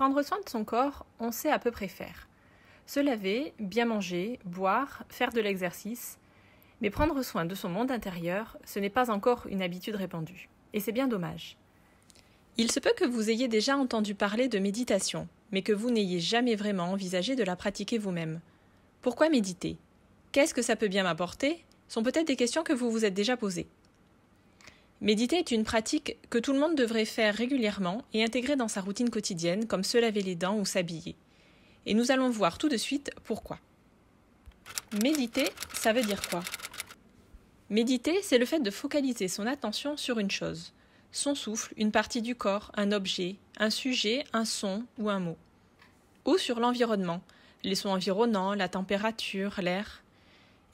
Prendre soin de son corps, on sait à peu près faire. Se laver, bien manger, boire, faire de l'exercice. Mais prendre soin de son monde intérieur, ce n'est pas encore une habitude répandue. Et c'est bien dommage. Il se peut que vous ayez déjà entendu parler de méditation, mais que vous n'ayez jamais vraiment envisagé de la pratiquer vous-même. Pourquoi méditer? Qu'est-ce que ça peut bien m'apporter? Sont peut-être des questions que vous vous êtes déjà posées. Méditer est une pratique que tout le monde devrait faire régulièrement et intégrer dans sa routine quotidienne, comme se laver les dents ou s'habiller. Et nous allons voir tout de suite pourquoi. Méditer, ça veut dire quoi? Méditer, c'est le fait de focaliser son attention sur une chose, son souffle, une partie du corps, un objet, un sujet, un son ou un mot. Ou sur l'environnement, les sons environnants, la température, l'air.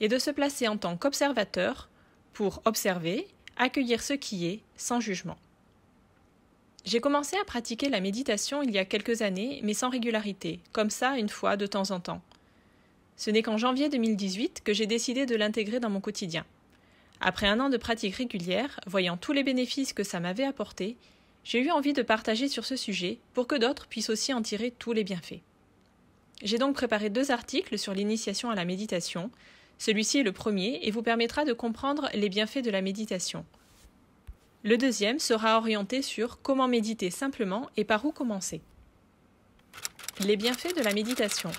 Et de se placer en tant qu'observateur pour observer, accueillir ce qui est, sans jugement. J'ai commencé à pratiquer la méditation il y a quelques années, mais sans régularité, comme ça une fois de temps en temps. Ce n'est qu'en janvier 2018 que j'ai décidé de l'intégrer dans mon quotidien. Après un an de pratique régulière, voyant tous les bénéfices que ça m'avait apporté, j'ai eu envie de partager sur ce sujet pour que d'autres puissent aussi en tirer tous les bienfaits. J'ai donc préparé 2 articles sur l'initiation à la méditation. Celui-ci est le premier et vous permettra de comprendre les bienfaits de la méditation. Le deuxième sera orienté sur comment méditer simplement et par où commencer. Les bienfaits de la méditation.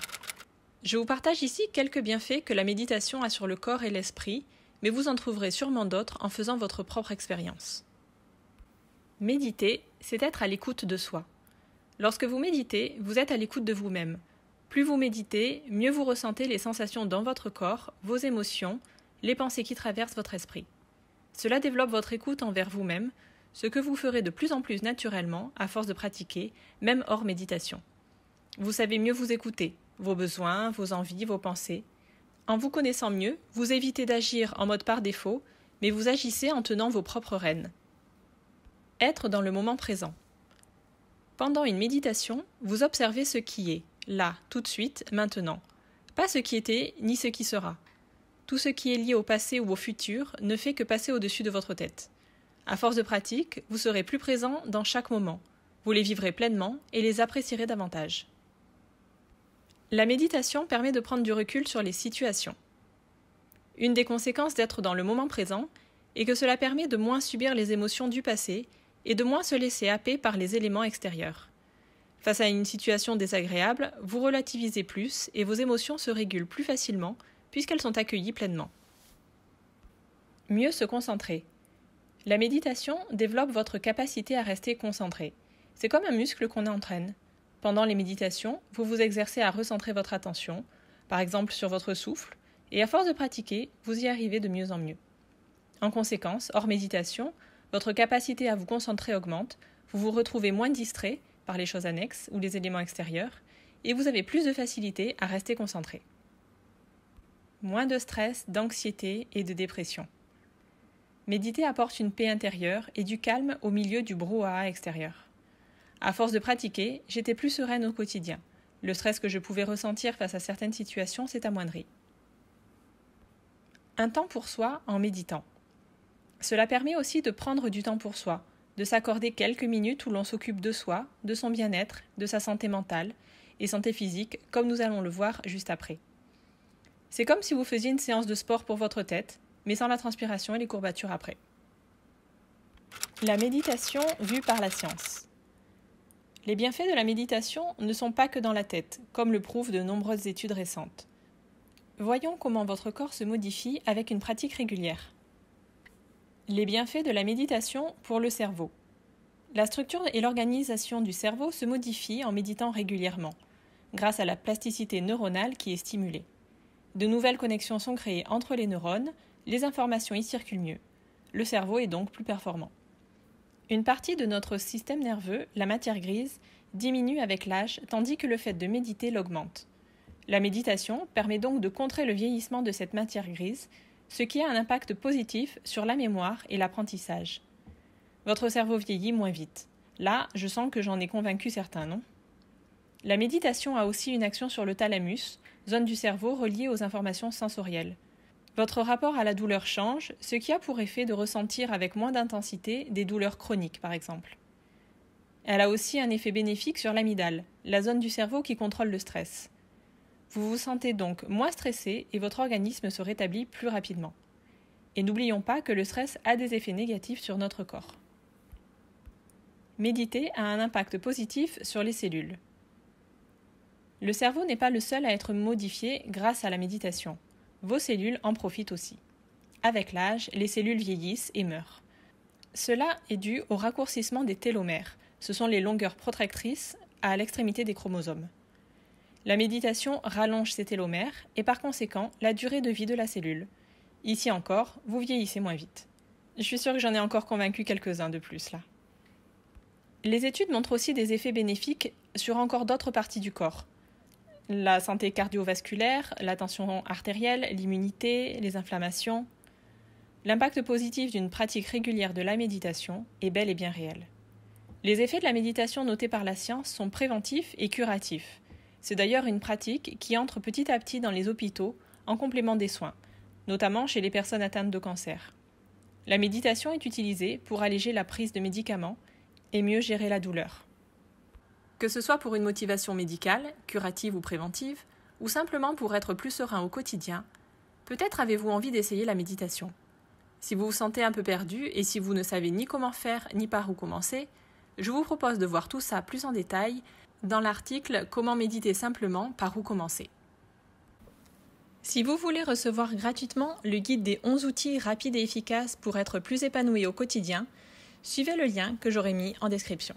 Je vous partage ici quelques bienfaits que la méditation a sur le corps et l'esprit, mais vous en trouverez sûrement d'autres en faisant votre propre expérience. Méditer, c'est être à l'écoute de soi. Lorsque vous méditez, vous êtes à l'écoute de vous-même. Plus vous méditez, mieux vous ressentez les sensations dans votre corps, vos émotions, les pensées qui traversent votre esprit. Cela développe votre écoute envers vous-même, ce que vous ferez de plus en plus naturellement à force de pratiquer, même hors méditation. Vous savez mieux vous écouter, vos besoins, vos envies, vos pensées. En vous connaissant mieux, vous évitez d'agir en mode par défaut, mais vous agissez en tenant vos propres rênes. Être dans le moment présent. Pendant une méditation, vous observez ce qui est, là, tout de suite, maintenant. Pas ce qui était, ni ce qui sera. Tout ce qui est lié au passé ou au futur ne fait que passer au-dessus de votre tête. À force de pratique, vous serez plus présent dans chaque moment. Vous les vivrez pleinement et les apprécierez davantage. La méditation permet de prendre du recul sur les situations. Une des conséquences d'être dans le moment présent est que cela permet de moins subir les émotions du passé et de moins se laisser happer par les éléments extérieurs. Face à une situation désagréable, vous relativisez plus et vos émotions se régulent plus facilement puisqu'elles sont accueillies pleinement. Mieux se concentrer. La méditation développe votre capacité à rester concentré. C'est comme un muscle qu'on entraîne. Pendant les méditations, vous vous exercez à recentrer votre attention, par exemple sur votre souffle, et à force de pratiquer, vous y arrivez de mieux en mieux. En conséquence, hors méditation, votre capacité à vous concentrer augmente, vous vous retrouvez moins distrait par les choses annexes ou les éléments extérieurs, et vous avez plus de facilité à rester concentré. Moins de stress, d'anxiété et de dépression. Méditer apporte une paix intérieure et du calme au milieu du brouhaha extérieur. À force de pratiquer, j'étais plus sereine au quotidien. Le stress que je pouvais ressentir face à certaines situations s'est amoindri. Un temps pour soi en méditant. Cela permet aussi de prendre du temps pour soi, de s'accorder quelques minutes où l'on s'occupe de soi, de son bien-être, de sa santé mentale et santé physique, comme nous allons le voir juste après. C'est comme si vous faisiez une séance de sport pour votre tête, mais sans la transpiration et les courbatures après. La méditation vue par la science. Les bienfaits de la méditation ne sont pas que dans la tête, comme le prouvent de nombreuses études récentes. Voyons comment votre corps se modifie avec une pratique régulière. Les bienfaits de la méditation pour le cerveau. La structure et l'organisation du cerveau se modifient en méditant régulièrement, grâce à la plasticité neuronale qui est stimulée. De nouvelles connexions sont créées entre les neurones, les informations y circulent mieux. Le cerveau est donc plus performant. Une partie de notre système nerveux, la matière grise, diminue avec l'âge, tandis que le fait de méditer l'augmente. La méditation permet donc de contrer le vieillissement de cette matière grise, ce qui a un impact positif sur la mémoire et l'apprentissage. Votre cerveau vieillit moins vite. Là, je sens que j'en ai convaincu certains, non? La méditation a aussi une action sur le thalamus, zone du cerveau reliée aux informations sensorielles. Votre rapport à la douleur change, ce qui a pour effet de ressentir avec moins d'intensité des douleurs chroniques, par exemple. Elle a aussi un effet bénéfique sur l'amygdale, la zone du cerveau qui contrôle le stress. Vous vous sentez donc moins stressé et votre organisme se rétablit plus rapidement. Et n'oublions pas que le stress a des effets négatifs sur notre corps. Méditer a un impact positif sur les cellules. Le cerveau n'est pas le seul à être modifié grâce à la méditation. Vos cellules en profitent aussi. Avec l'âge, les cellules vieillissent et meurent. Cela est dû au raccourcissement des télomères. Ce sont les longueurs protectrices à l'extrémité des chromosomes. La méditation rallonge ces télomères et par conséquent la durée de vie de la cellule. Ici encore, vous vieillissez moins vite. Je suis sûre que j'en ai encore convaincu quelques-uns de plus là. Les études montrent aussi des effets bénéfiques sur encore d'autres parties du corps. La santé cardiovasculaire, la tension artérielle, l'immunité, les inflammations. L'impact positif d'une pratique régulière de la méditation est bel et bien réel. Les effets de la méditation notés par la science sont préventifs et curatifs. C'est d'ailleurs une pratique qui entre petit à petit dans les hôpitaux en complément des soins, notamment chez les personnes atteintes de cancer. La méditation est utilisée pour alléger la prise de médicaments et mieux gérer la douleur. Que ce soit pour une motivation médicale, curative ou préventive, ou simplement pour être plus serein au quotidien, peut-être avez-vous envie d'essayer la méditation. Si vous vous sentez un peu perdu et si vous ne savez ni comment faire ni par où commencer, je vous propose de voir tout ça plus en détail dans l'article « Comment méditer simplement, par où commencer ». Si vous voulez recevoir gratuitement le guide des 11 outils rapides et efficaces pour être plus épanoui au quotidien, suivez le lien que j'aurai mis en description.